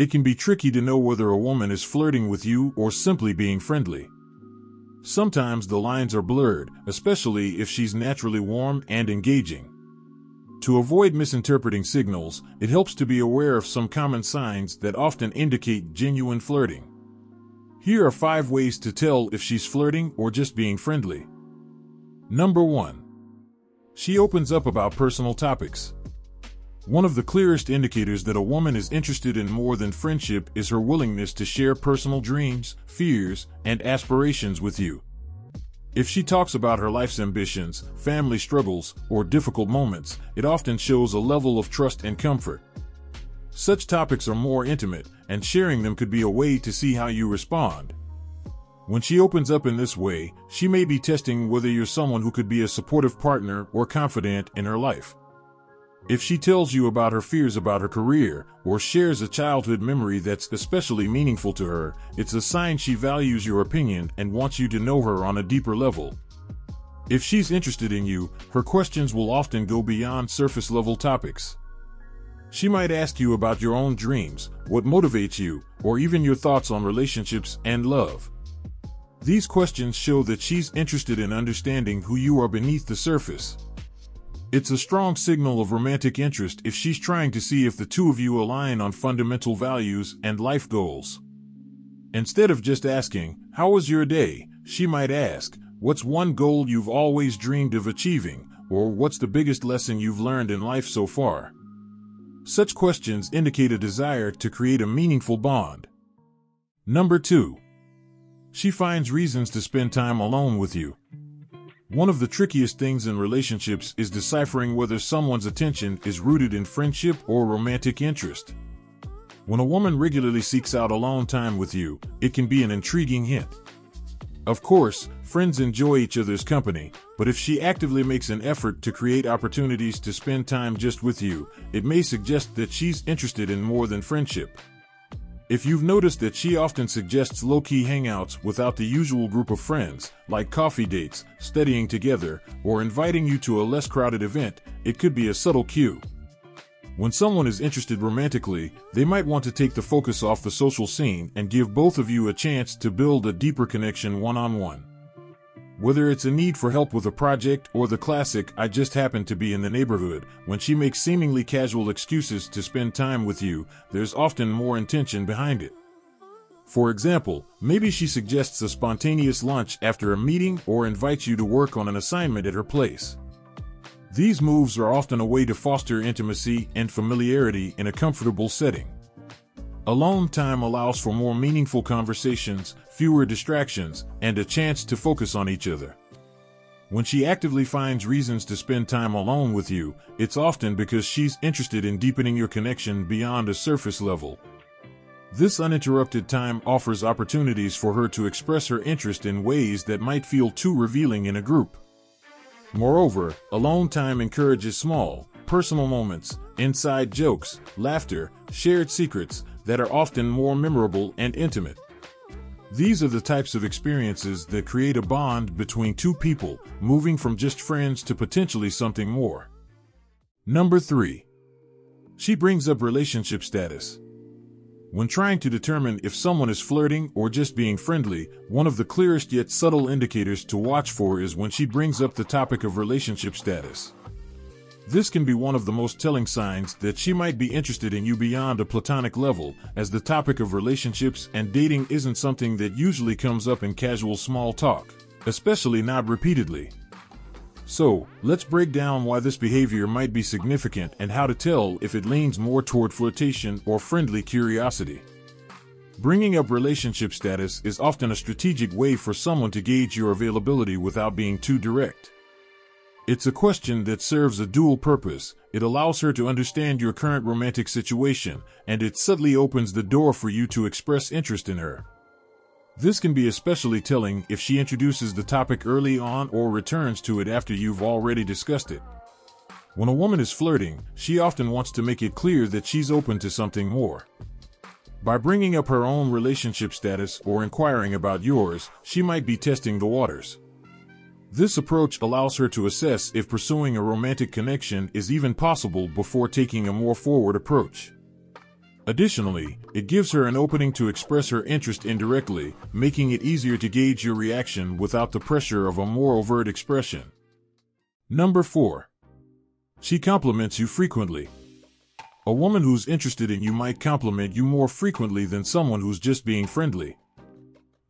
It can be tricky to know whether a woman is flirting with you or simply being friendly. Sometimes the lines are blurred, especially if she's naturally warm and engaging. To avoid misinterpreting signals, it helps to be aware of some common signs that often indicate genuine flirting. Here are 5 ways to tell if she's flirting or just being friendly. Number 1. She opens up about personal topics. One of the clearest indicators that a woman is interested in more than friendship is her willingness to share personal dreams, fears, and aspirations with you. If she talks about her life's ambitions, family struggles, or difficult moments, it often shows a level of trust and comfort. Such topics are more intimate, and sharing them could be a way to see how you respond. When she opens up in this way, she may be testing whether you're someone who could be a supportive partner or confidant in her life. If she tells you about her fears about her career, or shares a childhood memory that's especially meaningful to her, it's a sign she values your opinion and wants you to know her on a deeper level. If she's interested in you, her questions will often go beyond surface-level topics. She might ask you about your own dreams, what motivates you, or even your thoughts on relationships and love. These questions show that she's interested in understanding who you are beneath the surface. It's a strong signal of romantic interest if she's trying to see if the two of you align on fundamental values and life goals. Instead of just asking, "How was your day?" she might ask, "What's one goal you've always dreamed of achieving?" or "What's the biggest lesson you've learned in life so far?" Such questions indicate a desire to create a meaningful bond. Number 2. She finds reasons to spend time alone with you. One of the trickiest things in relationships is deciphering whether someone's attention is rooted in friendship or romantic interest. When a woman regularly seeks out alone time with you, it can be an intriguing hint. Of course, friends enjoy each other's company, but if she actively makes an effort to create opportunities to spend time just with you, it may suggest that she's interested in more than friendship. If you've noticed that she often suggests low-key hangouts without the usual group of friends, like coffee dates, studying together, or inviting you to a less crowded event, it could be a subtle cue. When someone is interested romantically, they might want to take the focus off the social scene and give both of you a chance to build a deeper connection one-on-one. Whether it's a need for help with a project or the classic "I just happen to be in the neighborhood," when she makes seemingly casual excuses to spend time with you, there's often more intention behind it. For example, maybe she suggests a spontaneous lunch after a meeting or invites you to work on an assignment at her place. These moves are often a way to foster intimacy and familiarity in a comfortable setting. Alone time allows for more meaningful conversations, fewer distractions, and a chance to focus on each other. When she actively finds reasons to spend time alone with you, it's often because she's interested in deepening your connection beyond a surface level. This uninterrupted time offers opportunities for her to express her interest in ways that might feel too revealing in a group. Moreover, alone time encourages small, personal moments, inside jokes, laughter, shared secrets, that are often more memorable and intimate. These are the types of experiences that create a bond between two people, moving from just friends to potentially something more. Number 3. She brings up relationship status. When trying to determine if someone is flirting or just being friendly, one of the clearest yet subtle indicators to watch for is when she brings up the topic of relationship status. This can be one of the most telling signs that she might be interested in you beyond a platonic level, as the topic of relationships and dating isn't something that usually comes up in casual small talk, especially not repeatedly. So, let's break down why this behavior might be significant and how to tell if it leans more toward flirtation or friendly curiosity. Bringing up relationship status is often a strategic way for someone to gauge your availability without being too direct. It's a question that serves a dual purpose. It allows her to understand your current romantic situation, and it subtly opens the door for you to express interest in her. This can be especially telling if she introduces the topic early on or returns to it after you've already discussed it. When a woman is flirting, she often wants to make it clear that she's open to something more. By bringing up her own relationship status or inquiring about yours, she might be testing the waters. This approach allows her to assess if pursuing a romantic connection is even possible before taking a more forward approach. Additionally, it gives her an opening to express her interest indirectly, making it easier to gauge your reaction without the pressure of a more overt expression. Number 4. She compliments you frequently. A woman who's interested in you might compliment you more frequently than someone who's just being friendly.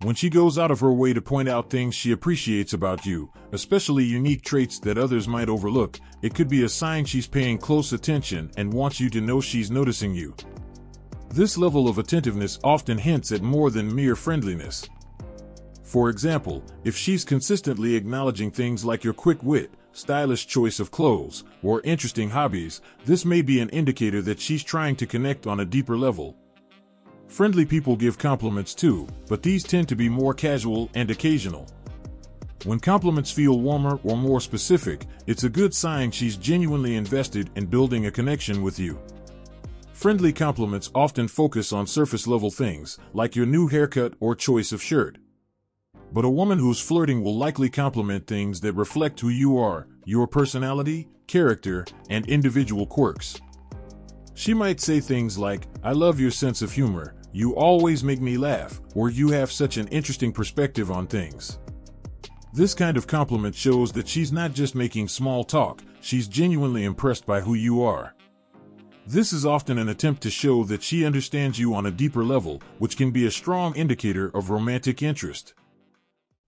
When she goes out of her way to point out things she appreciates about you, especially unique traits that others might overlook, it could be a sign she's paying close attention and wants you to know she's noticing you. This level of attentiveness often hints at more than mere friendliness. For example, if she's consistently acknowledging things like your quick wit, stylish choice of clothes, or interesting hobbies, this may be an indicator that she's trying to connect on a deeper level. Friendly people give compliments too, but these tend to be more casual and occasional. When compliments feel warmer or more specific, it's a good sign she's genuinely invested in building a connection with you. Friendly compliments often focus on surface-level things, like your new haircut or choice of shirt. But a woman who's flirting will likely compliment things that reflect who you are, your personality, character, and individual quirks. She might say things like, "I love your sense of humor, you always make me laugh," or "You have such an interesting perspective on things." This kind of compliment shows that she's not just making small talk, she's genuinely impressed by who you are. This is often an attempt to show that she understands you on a deeper level, which can be a strong indicator of romantic interest.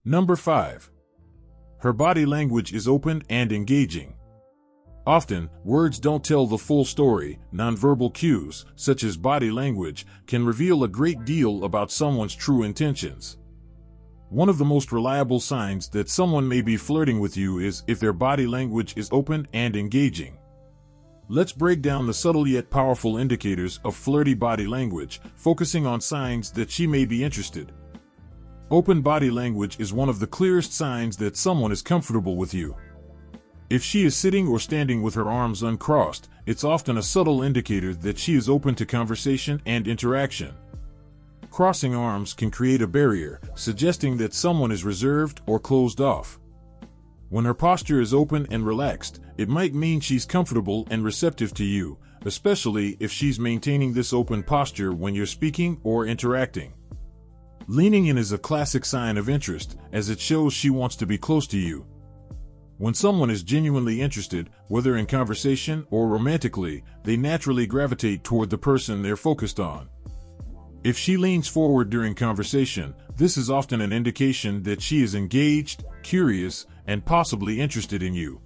Number 5. Her body language is open and engaging. Often, words don't tell the full story. Nonverbal cues, such as body language, can reveal a great deal about someone's true intentions. One of the most reliable signs that someone may be flirting with you is if their body language is open and engaging. Let's break down the subtle yet powerful indicators of flirty body language, focusing on signs that she may be interested. Open body language is one of the clearest signs that someone is comfortable with you. If she is sitting or standing with her arms uncrossed, it's often a subtle indicator that she is open to conversation and interaction. Crossing arms can create a barrier, suggesting that someone is reserved or closed off. When her posture is open and relaxed, it might mean she's comfortable and receptive to you, especially if she's maintaining this open posture when you're speaking or interacting. Leaning in is a classic sign of interest, as it shows she wants to be close to you. When someone is genuinely interested, whether in conversation or romantically, they naturally gravitate toward the person they're focused on. If she leans forward during conversation, this is often an indication that she is engaged, curious, and possibly interested in you.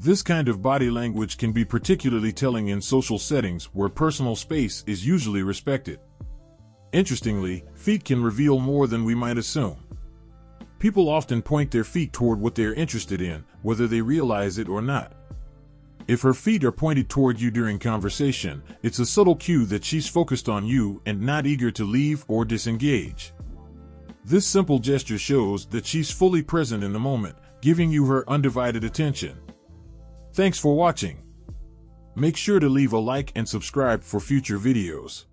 This kind of body language can be particularly telling in social settings where personal space is usually respected. Interestingly, feet can reveal more than we might assume. People often point their feet toward what they're interested in, whether they realize it or not. If her feet are pointed toward you during conversation, it's a subtle cue that she's focused on you and not eager to leave or disengage. This simple gesture shows that she's fully present in the moment, giving you her undivided attention. Thanks for watching. Make sure to leave a like and subscribe for future videos.